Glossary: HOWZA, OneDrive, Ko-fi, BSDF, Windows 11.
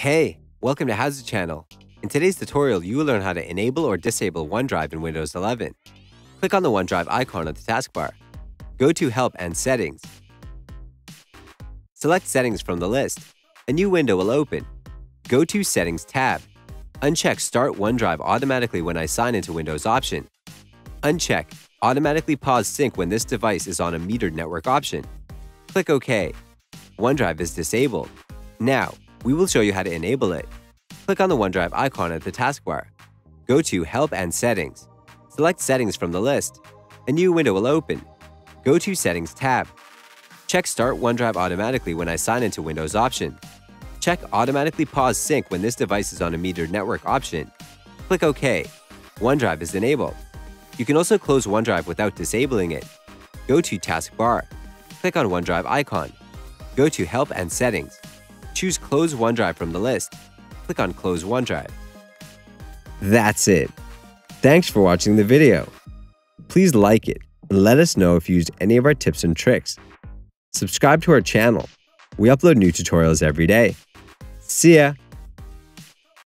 Hey, welcome to HOWZA channel. In today's tutorial, you will learn how to enable or disable OneDrive in Windows 11. Click on the OneDrive icon on the taskbar. Go to Help and Settings. Select Settings from the list. A new window will open. Go to Settings tab. Uncheck Start OneDrive automatically when I sign into Windows option. Uncheck Automatically pause sync when this device is on a metered network option. Click OK. OneDrive is disabled. Now, we will show you how to enable it. Click on the OneDrive icon at the taskbar. Go to Help and Settings. Select Settings from the list. A new window will open. Go to Settings tab. Check Start OneDrive automatically when I sign into Windows option. Check Automatically pause sync when this device is on a metered network option. Click OK. OneDrive is enabled. You can also close OneDrive without disabling it. Go to Taskbar. Click on OneDrive icon. Go to Help and Settings. Choose Close OneDrive from the list. Click on Close OneDrive. That's it. Thanks for watching the video. Please like it and let us know if you used any of our tips and tricks. Subscribe to our channel. We upload new tutorials every day. See ya!